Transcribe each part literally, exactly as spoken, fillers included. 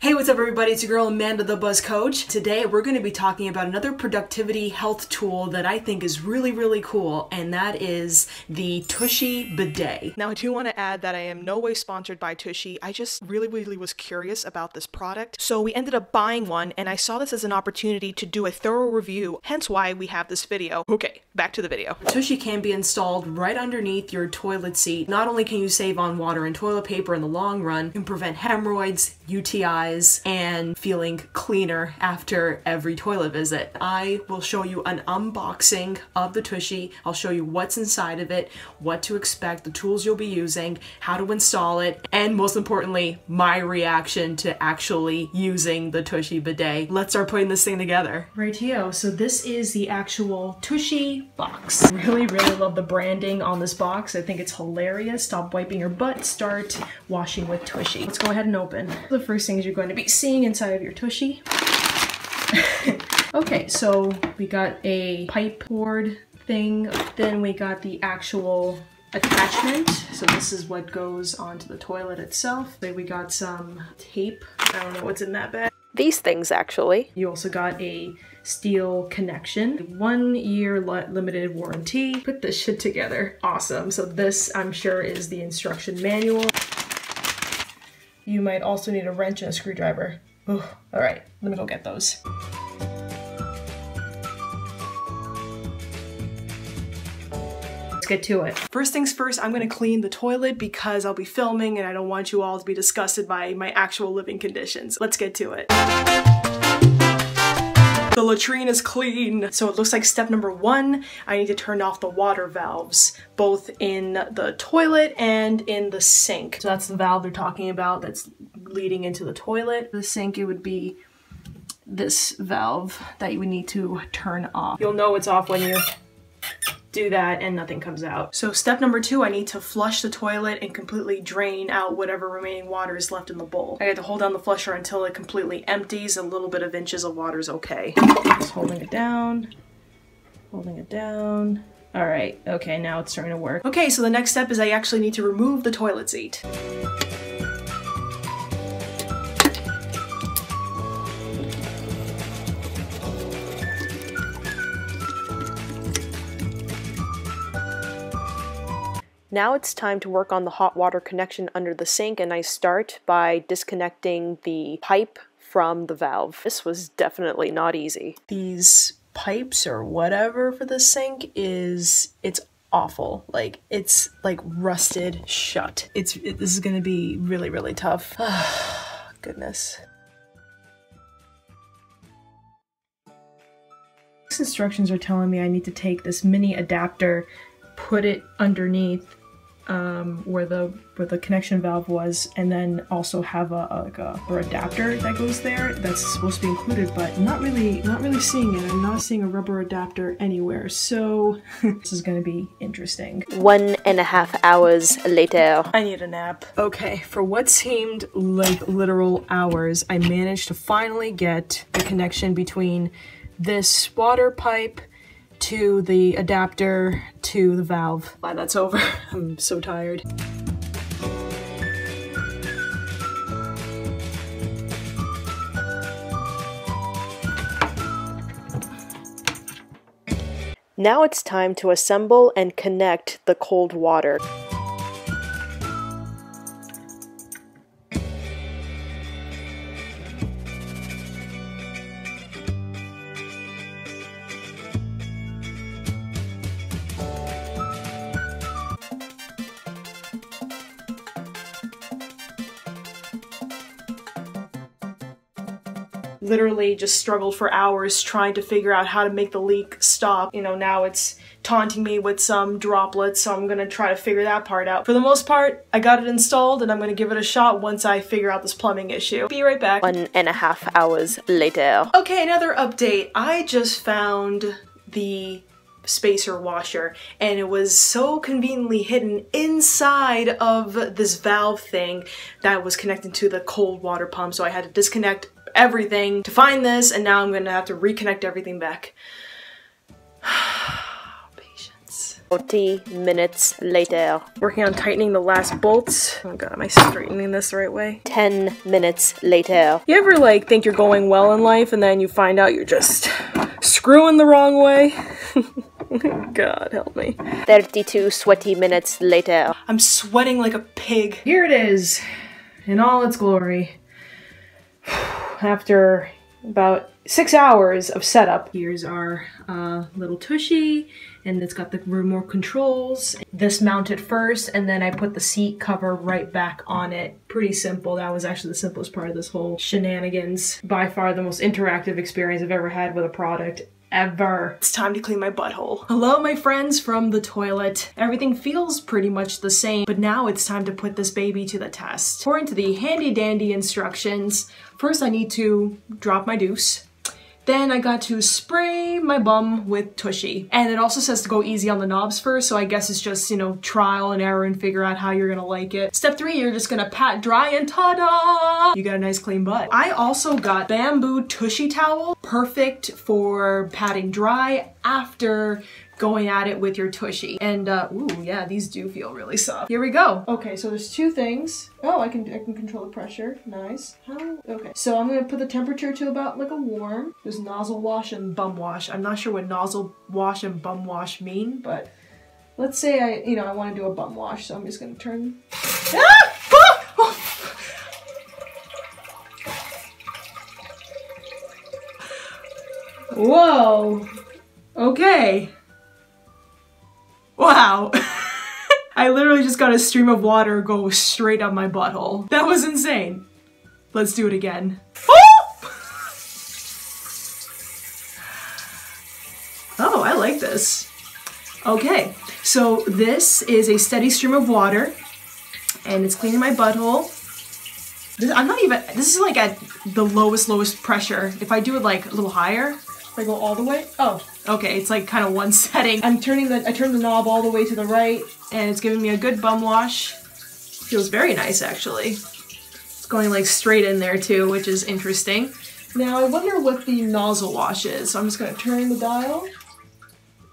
Hey, what's up everybody? It's your girl Amanda the Buzz Coach. Today we're going to be talking about another productivity health tool that I think is really, really cool, and that is the Tushy bidet. Now I do want to add that I am no way sponsored by Tushy. I just really, really was curious about this product. So we ended up buying one, and I saw this as an opportunity to do a thorough review, hence why we have this video. Okay, back to the video. Tushy can be installed right underneath your toilet seat. Not only can you save on water and toilet paper in the long run, you can prevent hemorrhoids, U T Is, and feeling cleaner after every toilet visit. I will show you an unboxing of the Tushy. I'll show you what's inside of it, what to expect, the tools you'll be using, how to install it, and most importantly, my reaction to actually using the Tushy bidet. Let's start putting this thing together. Rightio, so this is the actual Tushy box. Really, really love the branding on this box. I think it's hilarious. Stop wiping your butt, start washing with Tushy. Let's go ahead and open. The first things you're going to be seeing inside of your Tushy. Okay, so we got a pipe cord thing, then we got the actual attachment. So this is what goes onto the toilet itself. Then we got some tape. I don't know what's in that bag. These things actually. You also got a steel connection, one year li limited warranty. Put this shit together. Awesome. So this, I'm sure, is the instruction manual. You might also need a wrench and a screwdriver. Ooh, all right, let me go get those. Get to it. First things first, I'm going to clean the toilet because I'll be filming and I don't want you all to be disgusted by my actual living conditions. Let's get to it. The latrine is clean. So it looks like step number one, I need to turn off the water valves, both in the toilet and in the sink. So that's the valve they're talking about that's leading into the toilet. The sink, it would be this valve that you would need to turn off. You'll know it's off when you do that and nothing comes out. So step number two, I need to flush the toilet and completely drain out whatever remaining water is left in the bowl. I had to hold down the flusher until it completely empties. A little bit of inches of water is okay. Just holding it down, holding it down. All right, okay, now it's starting to work. Okay, so the next step is I actually need to remove the toilet seat. Now it's time to work on the hot water connection under the sink, and I start by disconnecting the pipe from the valve. This was definitely not easy. These pipes or whatever for the sink is, it's awful. Like, it's like rusted shut. It's, it, this is gonna be really, really tough. Goodness. These instructions are telling me I need to take this mini adapter, put it underneath um, where the where the connection valve was, and then also have a, a like a or adapter that goes there that's supposed to be included, but not really not really seeing it. I'm not seeing a rubber adapter anywhere, so this is gonna be interesting. One and a half hours later. I need a nap. Okay, for what seemed like literal hours, I managed to finally get the connection between this water pipe to the adapter to the valve. Glad that's over. I'm so tired. Now it's time to assemble and connect the cold water. Literally just struggled for hours trying to figure out how to make the leak stop. You know, now it's taunting me with some droplets, so I'm gonna try to figure that part out. For the most part, I got it installed, and I'm gonna give it a shot once I figure out this plumbing issue. Be right back. One and a half hours later. Okay, another update. I just found the spacer washer, and it was so conveniently hidden inside of this valve thing that was connected to the cold water pump, so I had to disconnect everything to find this, and now I'm gonna have to reconnect everything back. Patience. forty minutes later. Working on tightening the last bolts. Oh god, am I straightening this the right way? ten minutes later. You ever like think you're going well in life and then you find out you're just screwing the wrong way? God help me. thirty-two sweaty minutes later. I'm sweating like a pig. Here it is in all its glory. After about six hours of setup. Here's our uh, little Tushy, and it's got the remote controls. This mounted first, and then I put the seat cover right back on it. Pretty simple. That was actually the simplest part of this whole shenanigans. By far the most interactive experience I've ever had with a product. Ever. It's time to clean my butthole. Hello my friends from the toilet. Everything feels pretty much the same, but now it's time to put this baby to the test. According to the handy dandy instructions, first I need to drop my deuce. Then I got to spray my bum with Tushy. And it also says to go easy on the knobs first, so I guess it's just, you know, trial and error and figure out how you're gonna like it. Step three, you're just gonna pat dry and ta-da! You got a nice clean butt. I also got bamboo Tushy towel, perfect for patting dry after going at it with your Tushy. And uh, ooh, yeah, these do feel really soft. Here we go. Okay, so there's two things. Oh, I can I can control the pressure. Nice. How? Okay. So I'm gonna put the temperature to about like a warm. There's nozzle wash and bum wash. I'm not sure what nozzle wash and bum wash mean, but let's say I, you know, I want to do a bum wash, so I'm just gonna turn. Ah! Whoa. Okay. Wow. I literally just got a stream of water go straight up my butthole. That was insane. Let's do it again. Oh! Oh, I like this. Okay, so this is a steady stream of water and it's cleaning my butthole. This, I'm not even, this is like at the lowest, lowest pressure. If I do it like a little higher, if I go all the way, oh. Okay, it's like kind of one setting. I'm turning the, I turned the knob all the way to the right and it's giving me a good bum wash. Feels very nice actually. It's going like straight in there too, which is interesting. Now I wonder what the nozzle wash is. So I'm just gonna turn the dial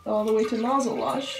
all the way to nozzle wash.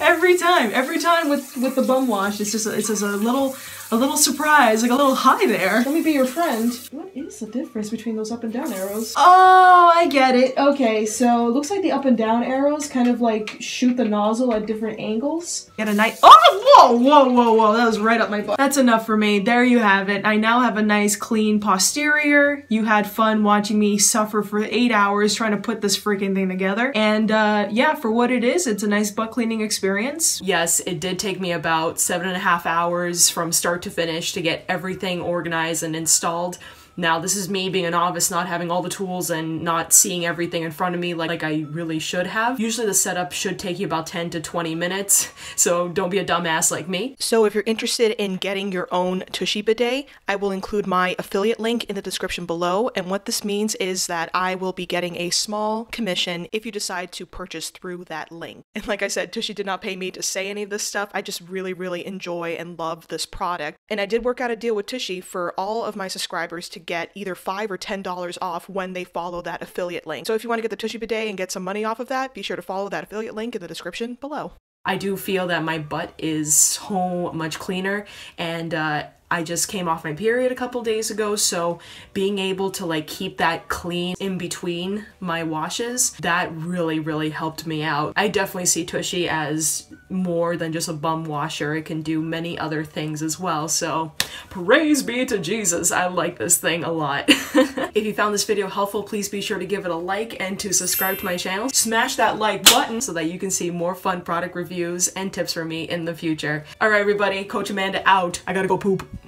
Every time, every time with, with the bum wash, it's just, a, it's just a little, a little surprise, like a little hi there. Let me be your friend. What is the difference between those up and down arrows? Oh, I get it. Okay, so it looks like the up and down arrows kind of like shoot the nozzle at different angles. Get a nice, oh, whoa, whoa, whoa, whoa, that was right up my butt. That's enough for me. There you have it. I now have a nice clean posterior. You had fun watching me suffer for eight hours trying to put this freaking thing together. And uh, yeah, for what it is, it's a nice butt cleaning experience. Experience. Yes, it did take me about seven and a half hours from start to finish to get everything organized and installed. Now, this is me being a novice, not having all the tools and not seeing everything in front of me like, like I really should have. Usually the setup should take you about ten to twenty minutes, so don't be a dumbass like me. So if you're interested in getting your own Tushy bidet, I will include my affiliate link in the description below, and what this means is that I will be getting a small commission if you decide to purchase through that link. And like I said, Tushy did not pay me to say any of this stuff. I just really, really enjoy and love this product. And I did work out a deal with Tushy for all of my subscribers to get either five or ten dollars off when they follow that affiliate link. So if you want to get the Tushy bidet and get some money off of that, be sure to follow that affiliate link in the description below. I do feel that my butt is so much cleaner, and uh, I just came off my period a couple days ago, so being able to like keep that clean in between my washes, that really, really helped me out. I definitely see Tushy as more than just a bum washer. It can do many other things as well, so praise be to Jesus. I like this thing a lot. If you found this video helpful, please be sure to give it a like and to subscribe to my channel. Smash that like button so that you can see more fun product reviews and tips from me in the future. All right, everybody, Coach Amanda out. I gotta go poop.